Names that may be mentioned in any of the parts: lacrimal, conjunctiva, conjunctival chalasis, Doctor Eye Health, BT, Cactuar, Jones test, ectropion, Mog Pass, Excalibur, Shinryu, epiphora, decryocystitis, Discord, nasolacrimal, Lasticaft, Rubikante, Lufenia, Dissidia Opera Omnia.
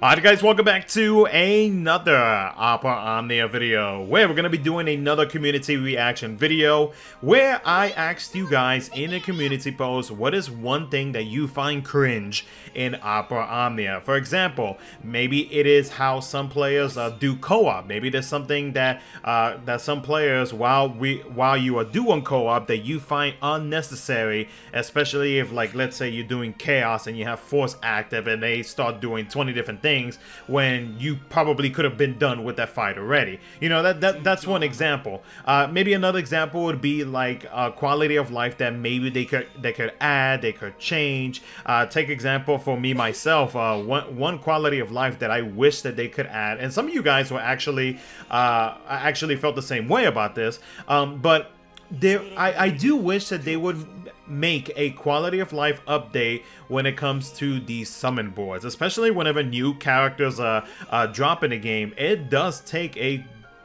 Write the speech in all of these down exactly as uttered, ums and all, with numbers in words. Alright guys, welcome back to another Opera Omnia video, where we're going to be doing another community reaction video, where I asked you guys in a community post, what is one thing that you find cringe in Opera Omnia? For example, maybe it is how some players uh, do co-op. Maybe there's something that uh, that some players, while we while you are doing co-op, that you find unnecessary, especially if, like, let's say you're doing Chaos and you have Force active and they start doing twenty different things. Things when you probably could have been done with that fight already. You know, that, that that's one example. Uh, maybe another example would be like uh, quality of life that maybe they could they could add, they could change. Uh, take example for me myself. Uh, one one quality of life that I wish that they could add, and some of you guys were actually uh, actually felt the same way about this. Um, but there, I I do wish that they would make a quality of life update when it comes to these summon boards, especially whenever new characters uh, uh, drop in the game. It does take a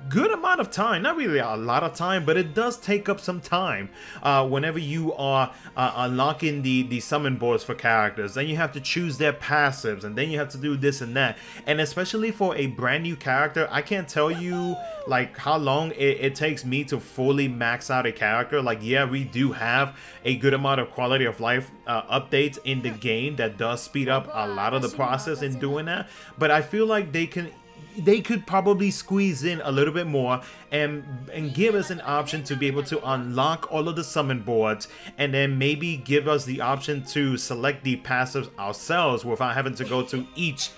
good amount of time, not really a lot of time, but it does take up some time uh, whenever you are uh, unlocking the, the summon boards for characters. Then you have to choose their passives, and then you have to do this and that. And especially for a brand new character, I can't tell you like how long it, it takes me to fully max out a character. Like, yeah, we do have a good amount of quality of life uh, updates in the game that does speed up a lot of the process in doing that, but I feel like they can they could probably squeeze in a little bit more and and give us an option to be able to unlock all of the summon boards, and then maybe give us the option to select the passives ourselves without having to go to each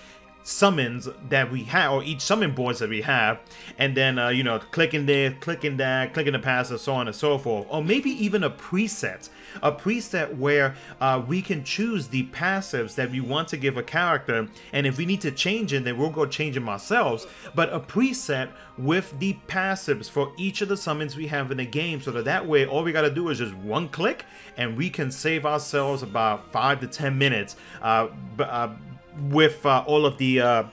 summons that we have, or each summon boards that we have, and then uh, you know, clicking there, clicking that, clicking the passive, so on and so forth. Or maybe even a preset, a preset where uh, we can choose the passives that we want to give a character, and if we need to change it, then we'll go change them ourselves. But a preset with the passives for each of the summons we have in the game, so that that way all we got to do is just one click, and we can save ourselves about five to ten minutes. Uh, uh, with uh, all of the uh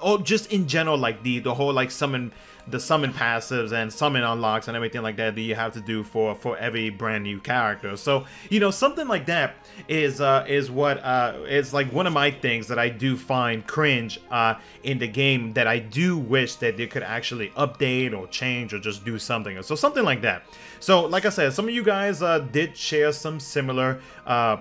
oh just in general, like the the whole like summon the summon passives and summon unlocks and everything like that that you have to do for for every brand new character. So, you know, something like that is uh is what uh is like one of my things that I do find cringe uh in the game, that I do wish that they could actually update or change or just do something, so something like that. So like I said, some of you guys uh did share some similar uh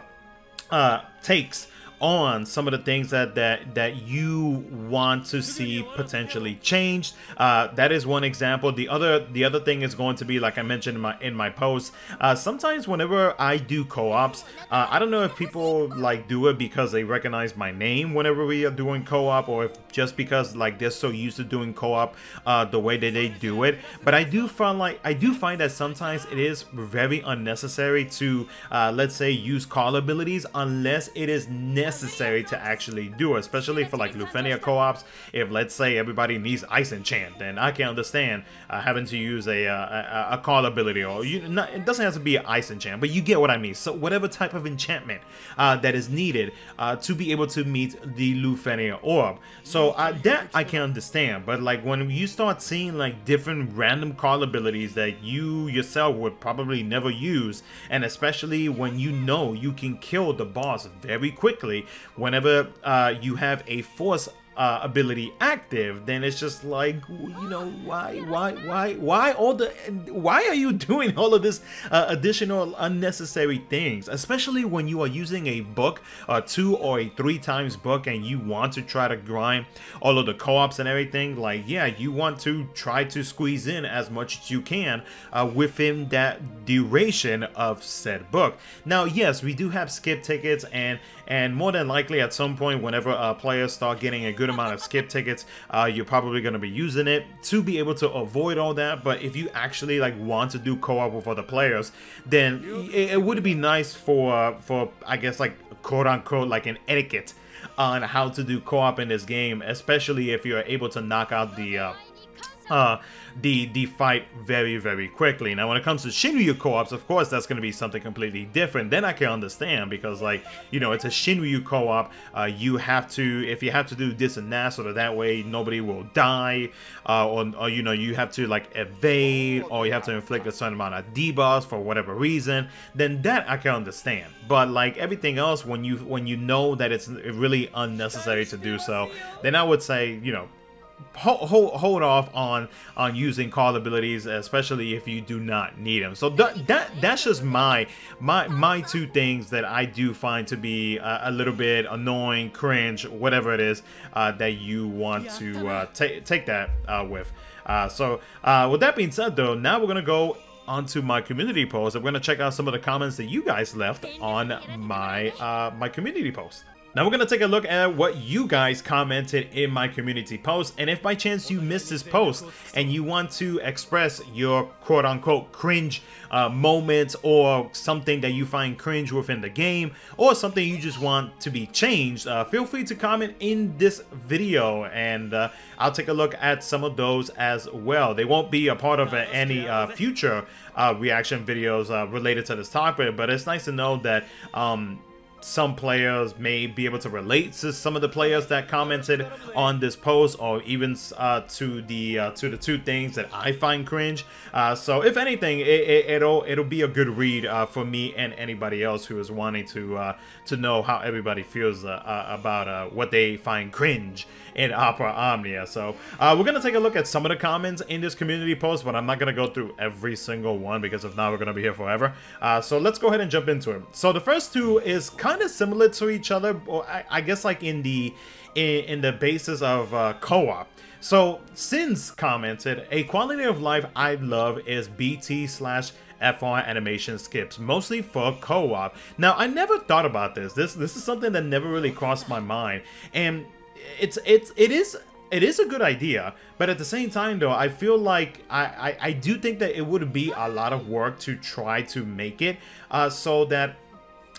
uh takes on some of the things that that that you want to see potentially changed. Uh that is one example. The other the other thing is going to be, like I mentioned in my in my post, uh sometimes whenever I do co-ops, uh I don't know if people like do it because they recognize my name whenever we are doing co-op, or if just because like they're so used to doing co-op uh the way that they do it. But I do find like I do find that sometimes it is very unnecessary to uh let's say use call abilities unless it is necessary necessary to actually do it, especially for like Lufenia co-ops. If let's say everybody needs Ice Enchant, then I can understand uh, having to use a, uh, a, a call ability, or you, not, it doesn't have to be an Ice Enchant, but you get what I mean. So whatever type of enchantment uh, that is needed uh, to be able to meet the Lufenia orb, so uh, that I can understand. But like when you start seeing like different random call abilities that you yourself would probably never use, and especially when you know you can kill the boss very quickly whenever uh, you have a force uh, ability active, then it's just like, you know, why, why, why, why all the, why are you doing all of this uh, additional unnecessary things? Especially when you are using a book, a two or a three times book, and you want to try to grind all of the co-ops and everything. Like, yeah, you want to try to squeeze in as much as you can uh, within that duration of said book. Now, yes, we do have skip tickets, and And more than likely at some point whenever uh, players start getting a good amount of skip tickets, uh, you're probably going to be using it to be able to avoid all that. But if you actually like want to do co-op with other players, then it, it would be nice for, for I guess like quote unquote like an etiquette on how to do co-op in this game, especially if you're able to knock out the... Uh, uh, the, the fight very, very quickly. Now, when it comes to Shinryu co-ops, of course, that's going to be something completely different. Then I can understand because, like, you know, it's a Shinryu co-op. Uh, you have to, if you have to do this and that, so that that way nobody will die, uh, or, or, you know, you have to, like, evade, or you have to inflict a certain amount of debuffs for whatever reason, then that I can understand. But, like, everything else, when you, when you know that it's really unnecessary to do so, then I would say, you know, Hold, hold, hold off on on using call abilities, especially if you do not need them. So that, that that's just my my my two things that I do find to be a, a little bit annoying, cringe, whatever it is uh, that you want to uh, take take that uh, with. Uh, so uh, with that being said, though, now we're gonna go onto my community post. I'm gonna check out some of the comments that you guys left on my uh, my community post. Now we're going to take a look at what you guys commented in my community post, and if by chance you missed this post and you want to express your quote-unquote cringe uh, moments, or something that you find cringe within the game, or something you just want to be changed, uh, feel free to comment in this video, and uh, I'll take a look at some of those as well. They won't be a part of uh, any uh, future uh, reaction videos uh, related to this topic, but it's nice to know that um, some players may be able to relate to some of the players that commented on this post, or even uh, to the uh, to the two things that I find cringe. Uh, so if anything, it, it, it'll it'll be a good read uh, for me and anybody else who is wanting to uh, to know how everybody feels uh, uh, about uh, what they find cringe in Opera Omnia. So uh, we're gonna take a look at some of the comments in this community post, but I'm not gonna go through every single one, because if not, we're gonna be here forever. Uh, so let's go ahead and jump into it. So the first two is kind of similar to each other, or I, I guess like in the in, in the basis of uh, co-op. So Sins commented, a quality of life I love is B T slash F R animation skips, mostly for co-op. Now I never thought about this. This this is something that never really crossed my mind, and it's it's it is it is a good idea. But at the same time, though, I feel like I, I, I do think that it would be a lot of work to try to make it uh, so that.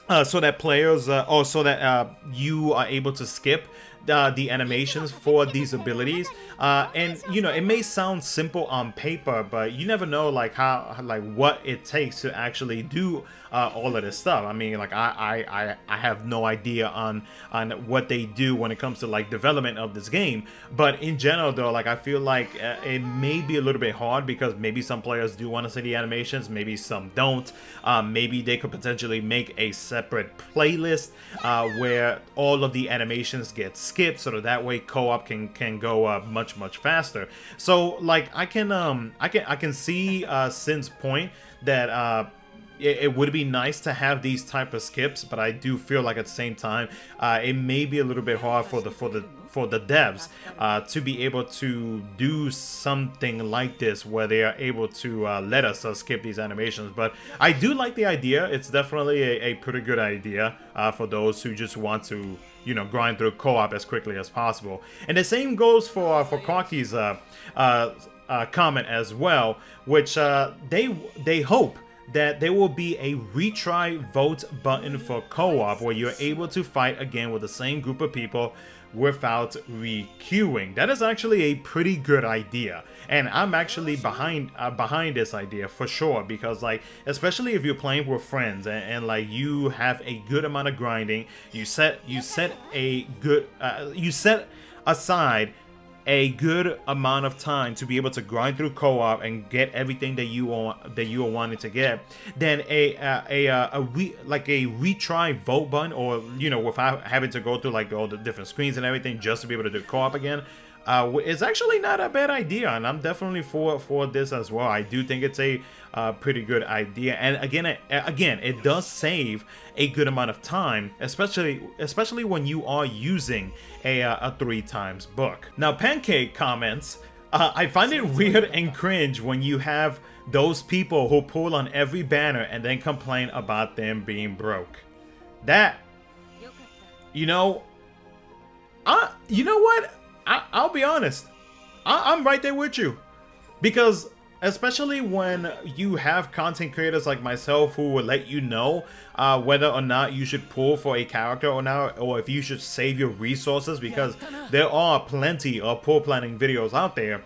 Uh, so that players, uh, oh, so that uh, you are able to skip uh, the animations for these abilities, uh, and you know, it may sound simple on paper, but you never know, like how, like what it takes to actually do uh, all of this stuff. I mean, like I, I, I, I have no idea on on what they do when it comes to like development of this game. But in general, though, like I feel like uh, it may be a little bit hard, because maybe some players do want to see the animations, maybe some don't. Uh, maybe they could potentially make a separate playlist uh, where all of the animations get skipped, so that, that way co-op can can go uh, much much faster. So like I can um I can I can see uh, Sin's point that uh, it, it would be nice to have these type of skips, but I do feel like at the same time uh, it may be a little bit hard for the for the for the devs uh, to be able to do something like this, where they are able to uh, let us uh, skip these animations. But I do like the idea. It's definitely a, a pretty good idea uh, for those who just want to, you know, grind through co-op as quickly as possible. And the same goes for uh, for Karki's uh, uh, uh, comment as well, which uh, they they hope that there will be a retry vote button for co-op, where you're able to fight again with the same group of people without re-queuing. That is actually a pretty good idea, and I'm actually behind uh, behind this idea for sure, because like, especially if you're playing with friends and, and like you have a good amount of grinding, you set you set a good uh, you set aside a good amount of time to be able to grind through co-op and get everything that you want, that you are wanting to get, then a a a, a, a re, like a retry vote button, or you know, without having to go through like all the different screens and everything just to be able to do co-op again, uh, it's actually not a bad idea, and I'm definitely for for this as well. I do think it's a uh, pretty good idea, and again, it, again, it does save a good amount of time, especially especially when you are using a, uh, a three times book. Now Pancake comments, uh, I find it weird and cringe when you have those people who pull on every banner and then complain about them being broke. That, you know, I, you know what? I, I'll be honest, I, I'm right there with you, because especially when you have content creators like myself who will let you know uh, whether or not you should pull for a character or not, or if you should save your resources, because there are plenty of pull planning videos out there.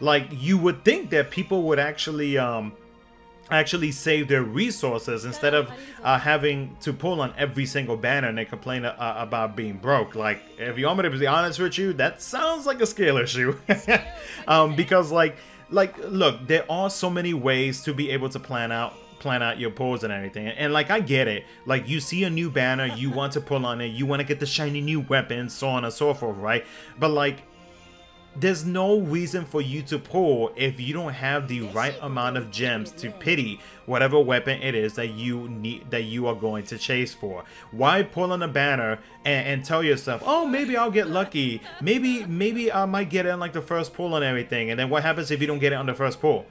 Like, you would think that people would actually um actually save their resources instead of uh, having to pull on every single banner and they complain uh, about being broke. Like, if you want me to be honest with you, that sounds like a skill issue. um, because like, like, look, there are so many ways to be able to plan out plan out your pulls and everything, and, and like I get it. Like, you see a new banner, you want to pull on it, you want to get the shiny new weapon, so on and so forth, right? But like, there's no reason for you to pull if you don't have the right amount of gems to pity whatever weapon it is that you need, that you are going to chase for. Why pull on a banner and, and tell yourself, oh, maybe I'll get lucky, maybe maybe I might get it on like the first pull and everything, and then what happens if you don't get it on the first pull?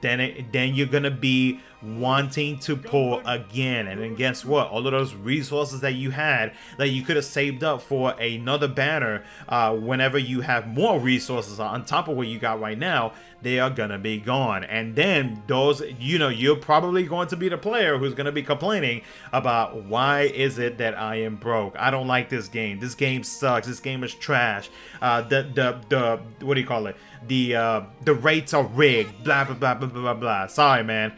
Then it, then you're gonna be wanting to pull again, and then guess what? All of those resources that you had that you could have saved up for another banner, uh, whenever you have more resources on top of what you got right now, they are gonna be gone. And then those, you know, you're probably going to be the player who's gonna be complaining about, why is it that I am broke? I don't like this game. This game sucks. This game is trash. Uh, the the the what do you call it? The uh, the rates are rigged. Blah blah blah blah blah blah. Sorry, man.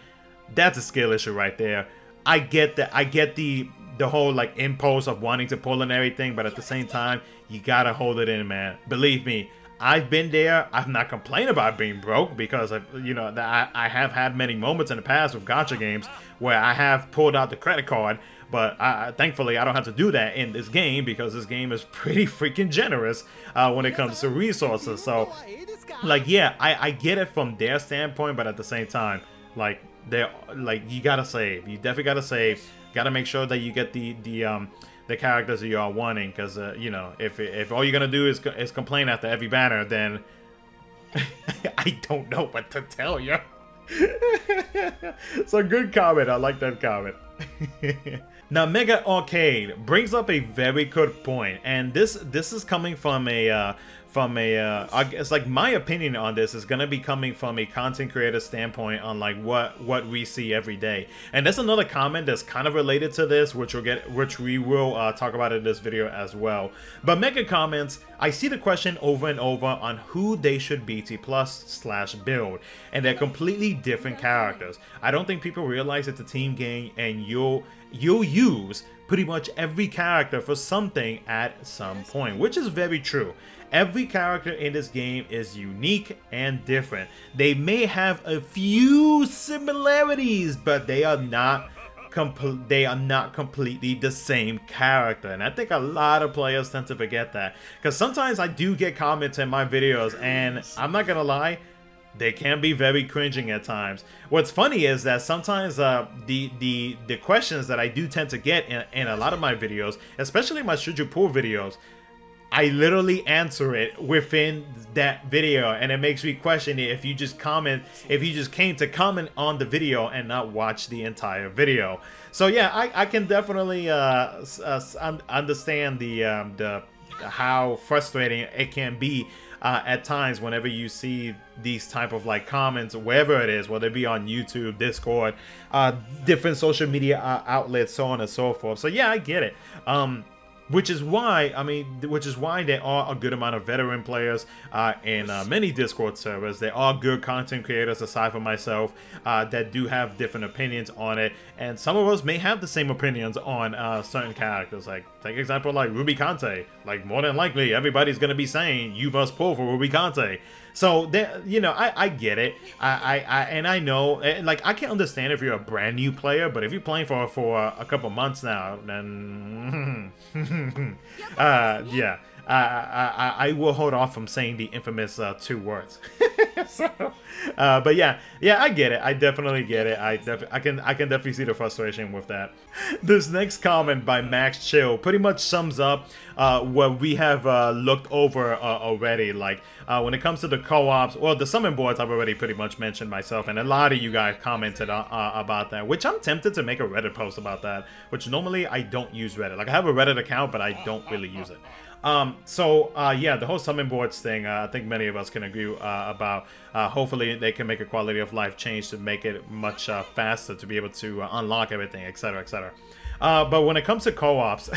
That's a skill issue right there. I get that. I get the the whole like impulse of wanting to pull and everything, but at the same time, you gotta hold it in, man. Believe me, I've been there. I've not complained about being broke because I've, you know, I I have had many moments in the past with gacha games where I have pulled out the credit card. But I, thankfully, I don't have to do that in this game because this game is pretty freaking generous uh, when it comes to resources. So, like, yeah, I, I get it from their standpoint, but at the same time, like, they're like, you gotta save. You definitely gotta save. Gotta make sure that you get the the um the characters that you are wanting, because uh, you know, if if all you're gonna do is is complain after every banner, then I don't know what to tell you. So, good comment. I like that comment. Now, Mega Arcade brings up a very good point, and this this is coming from a uh, from a uh, I guess, like, my opinion on this is gonna be coming from a content creator standpoint on like what what we see every day. And there's another comment that's kind of related to this, which we'll get, which we will uh, talk about in this video as well. But Mega comments, I see the question over and over on who they should B T plus slash build, and they're completely different characters. I don't think people realize it's a team game, and you'll you'll use pretty much every character for something at some point, which is very true. Every character in this game is unique and different. They may have a few similarities, but they are not Comple they are not completely the same character, and I think a lot of players tend to forget that, because sometimes I do get comments in my videos, and I'm not gonna lie, they can be very cringing at times. What's funny is that sometimes uh, the the the questions that I do tend to get in, in a lot of my videos, especially my Should You Pull videos, I literally answer it within that video, and it makes me question it if you just comment, if you just came to comment on the video and not watch the entire video. So yeah, I, I can definitely uh, uh, understand the um, the how frustrating it can be uh, at times whenever you see these type of like comments, wherever it is, whether it be on YouTube, Discord, uh, different social media uh, outlets, so on and so forth. So yeah, I get it. Um, Which is why, I mean, which is why there are a good amount of veteran players uh, in uh, many Discord servers. There are good content creators, aside from myself, uh, that do have different opinions on it. And some of us may have the same opinions on uh, certain characters. Like, take example, like Rubikante. Like, more than likely, everybody's going to be saying, you must pull for Rubikante. So, there, you know, I, I get it. I, I, I And I know, and like, I can understand if you're a brand new player, but if you're playing for, for a couple months now, then... uh yeah uh, I, I I will hold off from saying the infamous uh, two words. So, uh, but yeah yeah I get it. I definitely get it. I def I can I can definitely see the frustration with that. This next comment by Max Chill pretty much sums up uh, what we have uh, looked over uh, already. Like, uh, when it comes to the co-ops, well, the summon boards, I've already pretty much mentioned myself, and a lot of you guys commented uh, uh, about that, which I'm tempted to make a Reddit post about that, which normally I don't use Reddit. Like, I have a Reddit account, but I don't really use it. Um, so, uh, yeah, the whole summon boards thing, uh, I think many of us can agree uh, about. Uh, hopefully, they can make a quality of life change to make it much uh, faster to be able to uh, unlock everything, et cetera, et cetera. Uh, but when it comes to co-ops,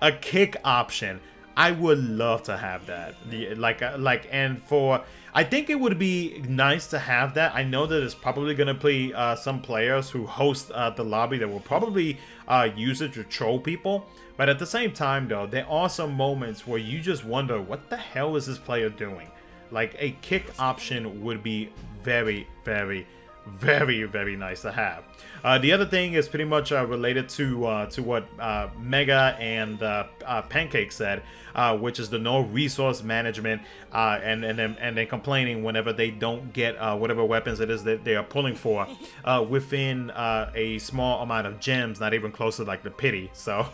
a kick option. I would love to have that. The, like, like, and for, I think it would be nice to have that. I know that it's probably going to play uh, some players who host uh, the lobby that will probably uh, use it to troll people. But at the same time, though, there are some moments where you just wonder, what the hell is this player doing? Like, a kick option would be very, very very very nice to have. Uh the other thing is pretty much uh, related to uh to what uh Mega and uh, uh Pancake said, uh which is the no resource management, uh and and then and then complaining whenever they don't get uh whatever weapons it is that they are pulling for uh within uh a small amount of gems, not even close to like the pity. So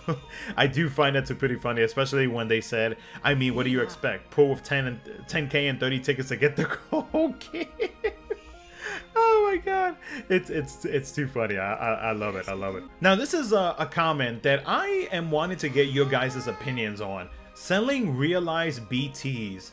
I do find that too pretty funny, especially when they said, I mean, what do you expect, pull with ten and ten K and thirty tickets to get the whole kit? Oh my god, it's it's it's too funny. I, I I love it. I love it. Now this is a, a comment that I am wanting to get your guys' opinions on. Selling realized B Ts.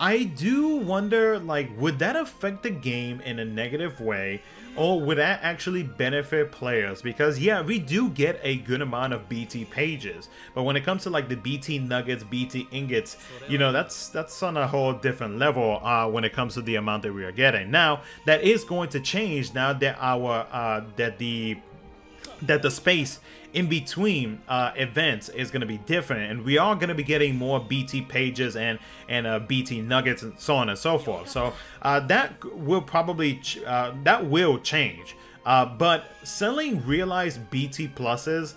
I do wonder, like, would that affect the game in a negative way, or would that actually benefit players? Because yeah, we do get a good amount of B T pages, but when it comes to like the B T nuggets, B T ingots, you know, that's that's on a whole different level uh when it comes to the amount that we are getting. Now that is going to change now that our uh that the that the space in between uh, events is going to be different, and we are going to be getting more B T pages and and uh, B T nuggets and so on and so forth. So uh, that will probably ch uh, that will change. Uh, but selling realized B T pluses,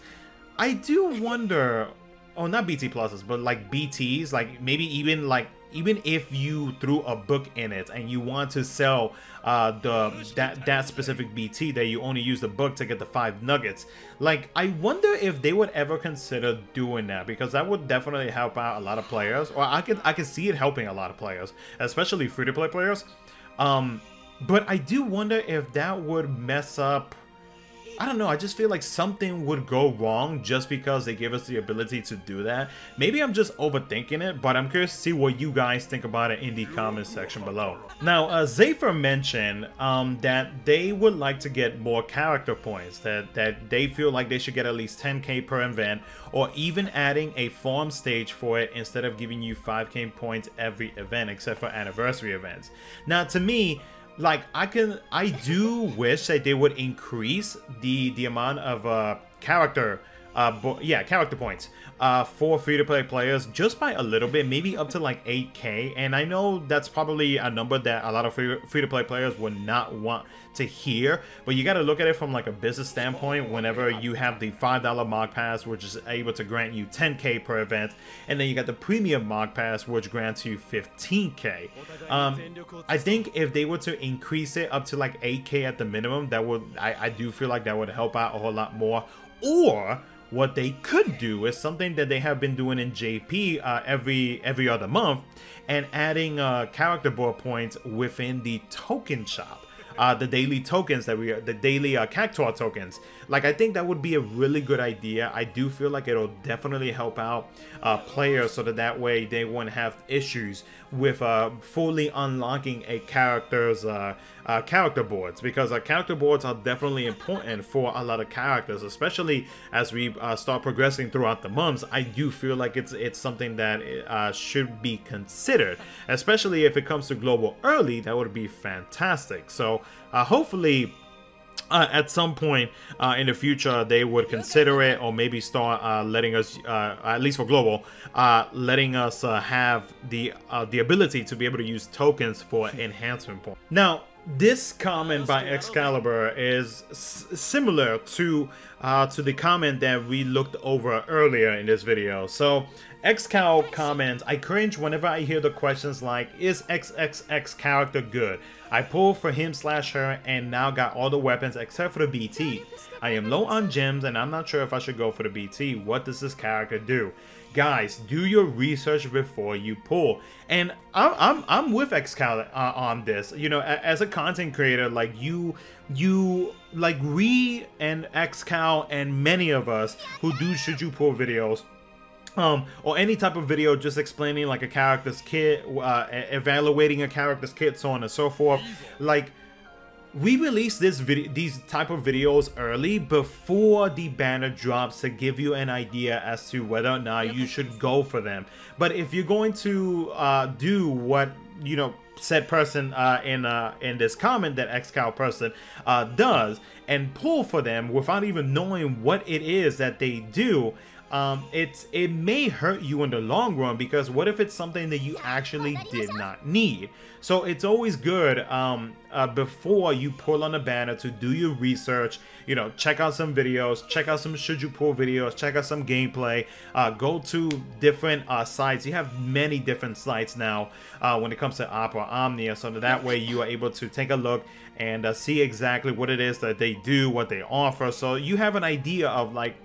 I do wonder. Oh, not B T pluses, but like B Ts, like maybe even like. Even if you threw a book in it and you want to sell uh, the that that specific B T that you only use the book to get the five nuggets, like I wonder if they would ever consider doing that, because that would definitely help out a lot of players, or I could I could see it helping a lot of players, especially free-to-play players. Um, but I do wonder if that would mess up. I don't know, I just feel like something would go wrong just because they give us the ability to do that. Maybe I'm just overthinking it, but I'm curious to see what you guys think about it in the comments section below. Now, uh, Zephyr mentioned um, that they would like to get more character points, that, that they feel like they should get at least ten K per event, or even adding a farm stage for it instead of giving you five K points every event except for anniversary events. Now, to me, like I can, I do wish that they would increase the the amount of uh, character, uh, yeah, character points uh, for free-to-play players just by a little bit, maybe up to like eight K. And I know that's probably a number that a lot of free free-to-play players would not want to hear, but you got to look at it from like a business standpoint. Whenever you have the five dollar Mog Pass, which is able to grant you ten K per event, and then you got the Premium Mog Pass, which grants you fifteen K. Um, I think if they were to increase it up to like eight K at the minimum, that would I, I do feel like that would help out a whole lot more. Or what they could do is something that they have been doing in J P uh, every every other month, and adding uh, character board points within the token shop. Uh, the daily tokens that we are, the daily uh, Cactuar tokens. Like, I think that would be a really good idea. I do feel like it'll definitely help out uh, players, so that that way they won't have issues with uh, fully unlocking a character's uh, uh, character boards, because our character boards are definitely important for a lot of characters, especially as we uh, start progressing throughout the months. I do feel like it's it's something that uh, should be considered, especially if it comes to global early. That would be fantastic. So Uh, hopefully uh, at some point uh, in the future they would consider it, or maybe start uh, letting us, uh, at least for global, uh, letting us uh, have the uh, the ability to be able to use tokens for enhancement points. Now this comment by Excalibur is s similar to uh, to the comment that we looked over earlier in this video. So Excal comments, I cringe whenever I hear the questions like, is X X X character good? I pulled for him slash her and now got all the weapons except for the B T. I am low on gems and I'm not sure if I should go for the B T. What does this character do? Guys, do your research before you pull. And I'm I'm, I'm with Excalibur uh, on this. You know, as a content creator, like you you like we and Excal and many of us who do should you pull videos, Um, or any type of video just explaining like a character's kit, uh, evaluating a character's kit, so on and so forth. Like, We release this video, these type of videos early before the banner drops to give you an idea as to whether or not you should go for them. But if you're going to uh, do what, you know, said person uh, in uh, in this comment that X-Cow person uh, does and pull for them without even knowing what it is that they do, um, it's it may hurt you in the long run, because what if it's something that you actually did not need? So it's always good um, uh, before you pull on a banner to do your research, you know, check out some videos, check out some should you pull videos, check out some gameplay, uh, go to different uh, sites. You have many different sites now uh, when it comes to Opera Omnia, so that, that way you are able to take a look and uh, see exactly what it is that they do, what they offer, so you have an idea of like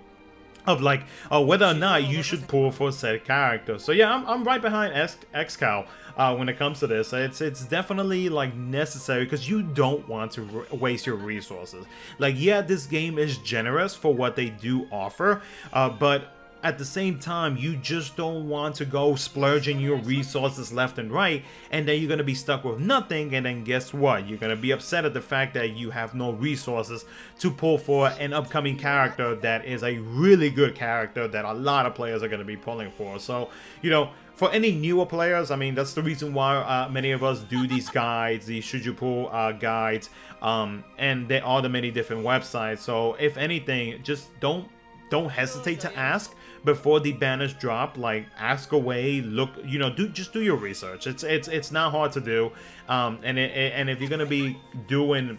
of like uh, whether or not you should pull for said character. So yeah, I'm, I'm right behind X-Cow uh, when it comes to this. It's it's definitely like necessary, because you don't want to waste your resources. Like, yeah, this game is generous for what they do offer, uh, but at the same time, you just don't want to go splurging your resources left and right, and then you're going to be stuck with nothing, and then guess what? You're going to be upset at the fact that you have no resources to pull for an upcoming character that is a really good character that a lot of players are going to be pulling for. So, you know, for any newer players, I mean, that's the reason why uh, many of us do these guides, these should you pull uh, guides, um, and there are the many different websites. So if anything, just don't don't hesitate to ask before the banners drop. Like, ask away, look, you know, do just do your research. It's it's it's not hard to do, um, and it, and if you're gonna be doing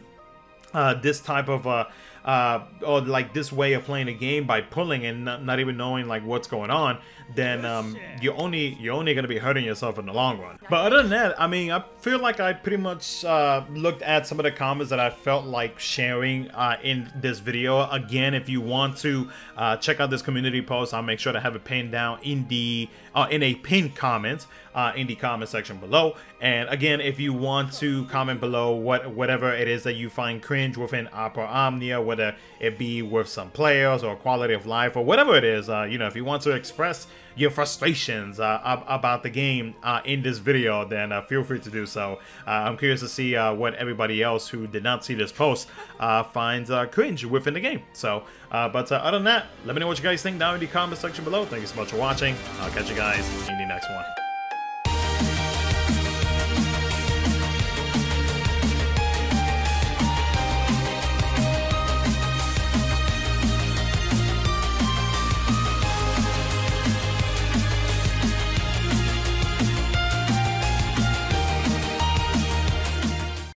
uh, this type of uh, uh, or like this way of playing a game by pulling and not, not even knowing like what's going on, then um, you're only you're only gonna be hurting yourself in the long run. But other than that, I mean, I feel like I pretty much uh, looked at some of the comments that I felt like sharing uh, in this video. Again, if you want to uh, check out this community post, I'll make sure to have it pinned down in the uh, in a pinned comment uh, in the comment section below. And again, if you want to comment below what whatever it is that you find cringe within Opera Omnia, whether it be with some players or quality of life or whatever it is, uh, you know, if you want to express your frustrations uh, ab about the game uh, in this video, then uh, feel free to do so. Uh, I'm curious to see uh, what everybody else who did not see this post uh, finds uh, cringe within the game. So, uh, but uh, other than that, let me know what you guys think down in the comment section below. Thank you so much for watching. I'll catch you guys in the next one.